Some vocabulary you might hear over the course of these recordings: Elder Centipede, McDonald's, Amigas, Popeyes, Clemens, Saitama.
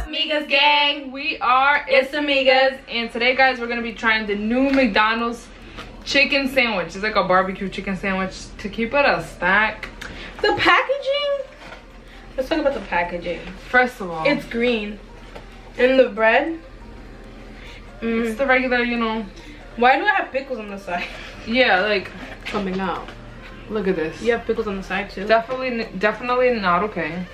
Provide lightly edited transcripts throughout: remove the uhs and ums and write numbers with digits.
Amigas gang, we are It's Amigas, and today guys we're gonna be trying the new McDonald's chicken sandwich. It's like a barbecue chicken sandwich. To keep it a snack. The packaging, let's talk about the packaging. First of all, it's green. And the bread, it's the regular, you know. Why do I have pickles on the side? Yeah, like coming out. Look at this. You have pickles on the side too. Definitely not okay.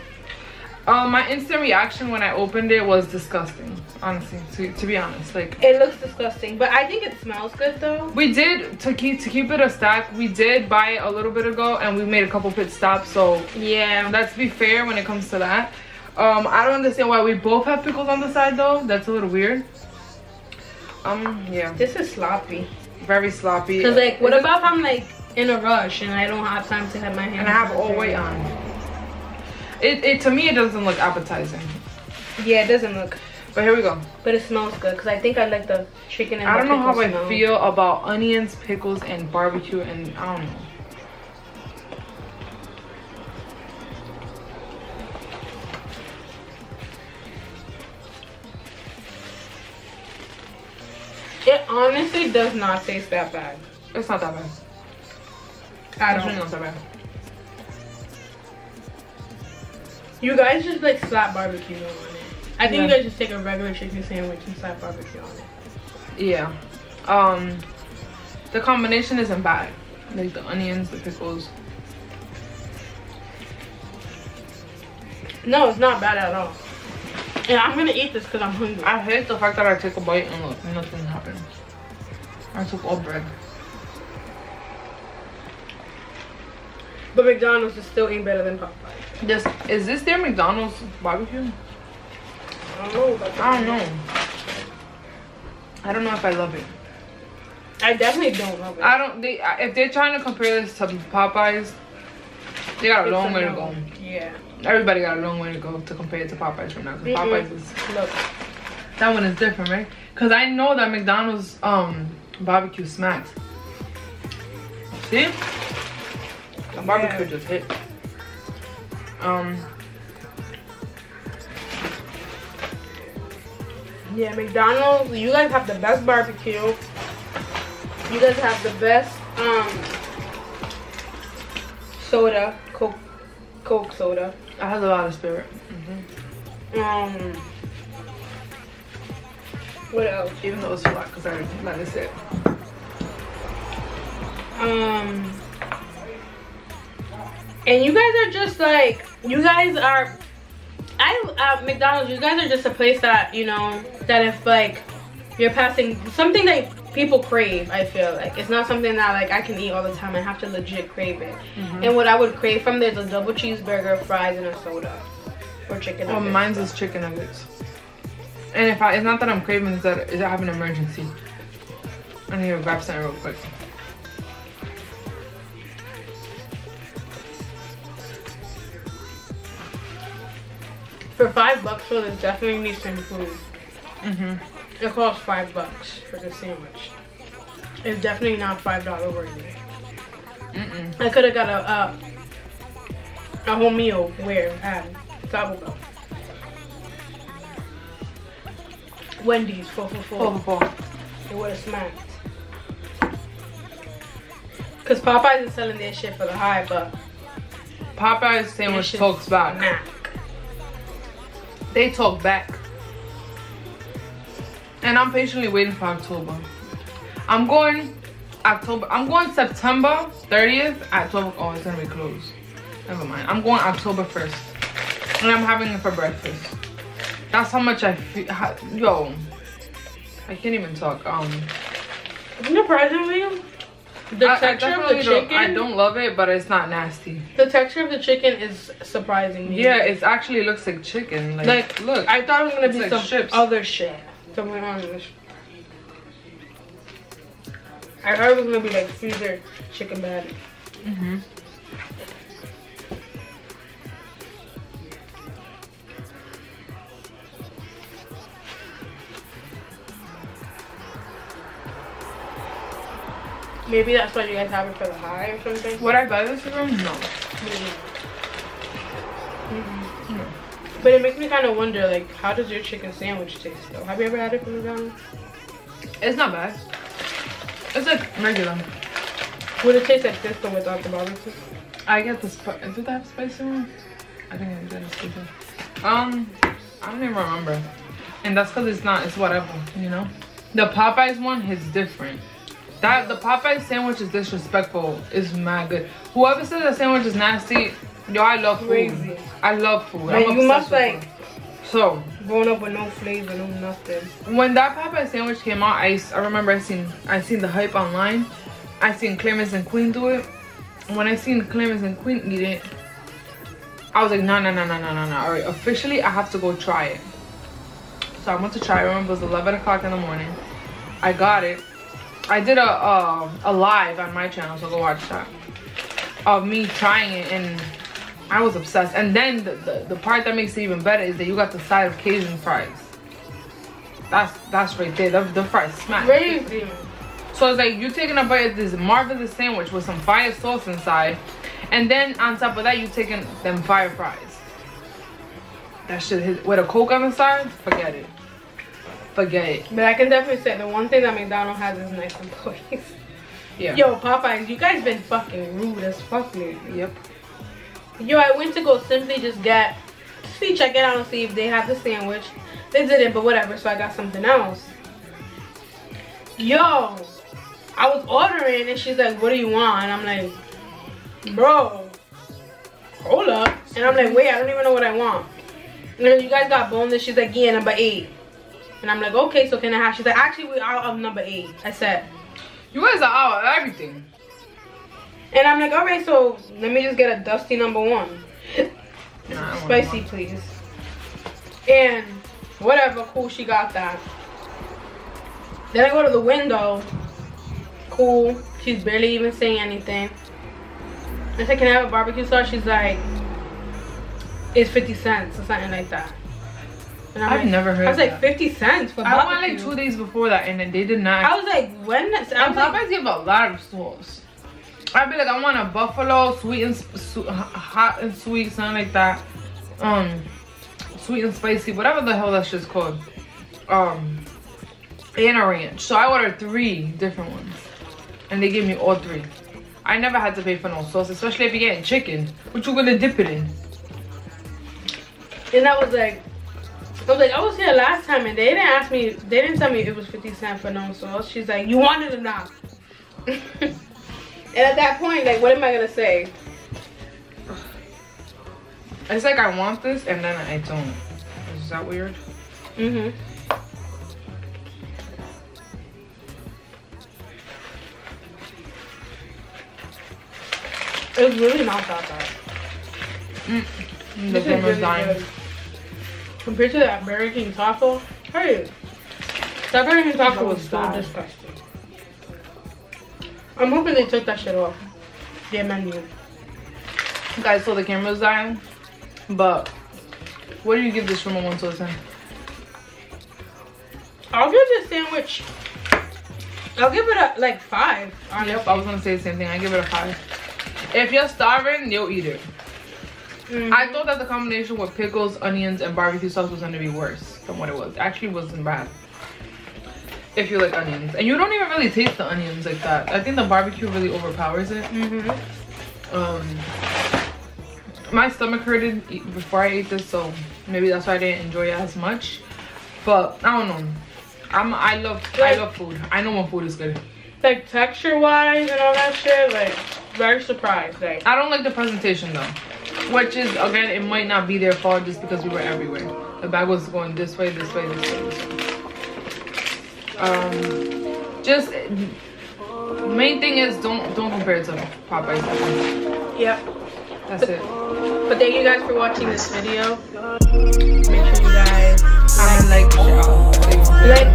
My instant reaction when I opened it was disgusting, honestly, to be honest. Like, it looks disgusting, but I think it smells good though. We did, to keep it a stack, we did buy it a little bit ago and we made a couple pit stops, so yeah, let's be fair when it comes to that. I don't understand why we both have pickles on the side though. That's a little weird. Yeah, this is sloppy, very sloppy. Cause like, what about if I'm like in a rush and I don't have time to have my hands and I have all weight on? It to me, it doesn't look appetizing. Yeah, it doesn't look. But here we go. But it smells good because I think I like the chicken and I don't know how I feel about onions, pickles, and barbecue, and I don't know. It honestly does not taste that bad. It's not that bad. I don't know it's that bad. You guys just like slap barbecue on it. I think you guys just take a regular chicken sandwich and slap barbecue on it. Yeah. The combination isn't bad. Like the onions, the pickles. No, it's not bad at all. And I'm gonna eat this because I'm hungry. I hate the fact that I took a bite and look, nothing happened. I took all bread. But McDonald's is still ain't better than Popeyes. Is this their McDonald's barbecue? I don't know about that. I don't know. I don't know if I love it. I definitely don't love it. I don't. If they're trying to compare this to Popeyes, they got a long way to go. Yeah. Everybody got a long way to go to compare it to Popeyes right now. Because Popeyes is, look, that one is different, right? Because I know that McDonald's barbecue smacks. See? The barbecue just hit. Yeah, McDonald's, you guys have the best barbecue. You guys have the best soda, Coke soda. I have a lot of spirit. What else? Even though it's flat, because I let it sit. And you guys are just like, you guys are, McDonald's, you guys are just a place that, you know, that if like, you're passing, something that people crave, I feel like. It's not something that like I can eat all the time. I have to legit crave it. And what I would crave from there is a double cheeseburger, fries, and a soda. Or chicken nuggets. Oh, mine's is chicken nuggets. And if it's not that I'm craving, it's that I have an emergency. I need to grab something real quick. For $5 for this, definitely needs to improve. It costs $5 for the sandwich. It's definitely not $5 worthy. I could have got a whole meal at Taco Bell, Wendy's, 4 for $4. It would have smacked. Cause Popeyes is selling their shit for the high, but Popeyes sandwich talks back. They talk back. And I'm patiently waiting for October. I'm going September 30th at 12. Oh, it's gonna be closed. Never mind. I'm going October 1st. And I'm having it for breakfast. That's how much I feel. Yo, I can't even talk. Surprisingly, the texture of the chicken, I don't love it, but it's not nasty. The texture of the chicken is surprising me. Yeah, it actually looks like chicken. Like look, I thought it was gonna be like some chips. Other shit. To be honest, I thought it was gonna be like freezer chicken patty. Maybe that's what you guys have it for the high or something. Would I buy this for them? No. Maybe. Mm-hmm. No. But it makes me kind of wonder, like, how does your chicken sandwich taste though? Have you ever had it from McDonald's? It's not bad. It's like regular. Would it taste like this one without the barbecue? I get the spice. Did that have spicy one? I think it did. Spicy. I don't even remember. And that's because it's not. It's whatever, you know. The Popeyes one is different. That the Popeyes sandwich is disrespectful. It's mad good. Whoever says that sandwich is nasty, yo, I love food. Crazy. I love food. Like, you must like. Food. So growing up with no flavor, no nothing. When that Popeyes sandwich came out, I remember I seen the hype online. I seen Clemens and Queen do it. When I seen Clemens and Queen eat it, I was like, no. All right, officially, I have to go try it. So I went to try it. I remember it was 11 o'clock in the morning. I got it. I did a live on my channel, so go watch that, of me trying it, and I was obsessed. And then the part that makes it even better is that you got the side of Cajun fries. That's right there. The fries smack. Crazy. So it's like you're taking a bite of this marvelous sandwich with some fire sauce inside, and then on top of that you're taking them fire fries. That shit hit, with a Coke on the side, forget it. Forget it. But I can definitely say the one thing that McDonald's has is nice employees. Yeah. Yo, Popeyes, you guys been fucking rude as fuck lately. Yep. Yo, I went to go simply just get, see, check it out and see if they have the sandwich. They didn't, but whatever. So I got something else. Yo. I was ordering and she's like, what do you want? And I'm like, bro, hold up. And I'm like, wait, I don't even know what I want. And then you guys got boneless. She's like, yeah, number 8. And I'm like, okay, so can I have? She's like, actually, we're out of number 8. I said, you guys are out of everything. And I'm like, all right, so let me just get a dusty number 1. Nah, spicy, please. And whatever, cool, she got that. Then I go to the window. Cool. She's barely even saying anything. I said, can I have a barbecue sauce? She's like, it's 50 cents or something like that. And I've like, never heard of that. I was like, 50 cents for barbecue? I went like 2 days before that and then they did not. I was like, when? I'm like, give a lot of sauce. I'd be like, I want a buffalo, hot and sweet, something like that. Sweet and spicy, whatever the hell that shit's called. And a ranch. So I ordered 3 different ones. And they gave me all 3. I never had to pay for no sauce, especially if you're getting chicken. What you gonna dip it in? And I was like, I was here last time and they didn't ask me, they didn't tell me it was 50 cents for no sauce. She's like, you want it or not? And at that point, like, what am I gonna say? It's like I want this and then I don't. Is that weird? Mm-hmm. It was really not that bad. The camera's really dying. Good. Compared to that Burger King taco, hey, that Burger King taco was so bad. Disgusting. I'm hoping they took that shit off their menu. Guys, so the camera's dying, but what do you give this from a 1 to 10? I'll give this sandwich, I'll give it a like 5. Honestly. Yep, I was gonna say the same thing. I give it a 5. If you're starving, you'll eat it. Mm-hmm. I thought that the combination with pickles, onions, and barbecue sauce was going to be worse than what it was. Actually, it wasn't bad. If you like onions. And you don't even really taste the onions like that. I think the barbecue really overpowers it. Mm-hmm. My stomach hurted before I ate this, so maybe that's why I didn't enjoy it as much. But I don't know. I love food. I know when food is good. Like texture-wise and all that shit, like... very surprised. Like, I don't like the presentation though, which is again, it might not be their fault just because we were everywhere. The bag was going this way, this way, this way, this way. Just main thing is don't compare it to Popeyes. Yep, that's it. But thank you guys for watching this video. Make sure you guys like,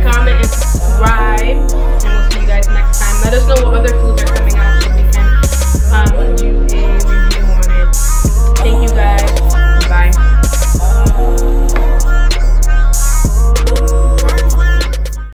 comment, and subscribe. And we'll see you guys next time. Let us know what other foods are coming out.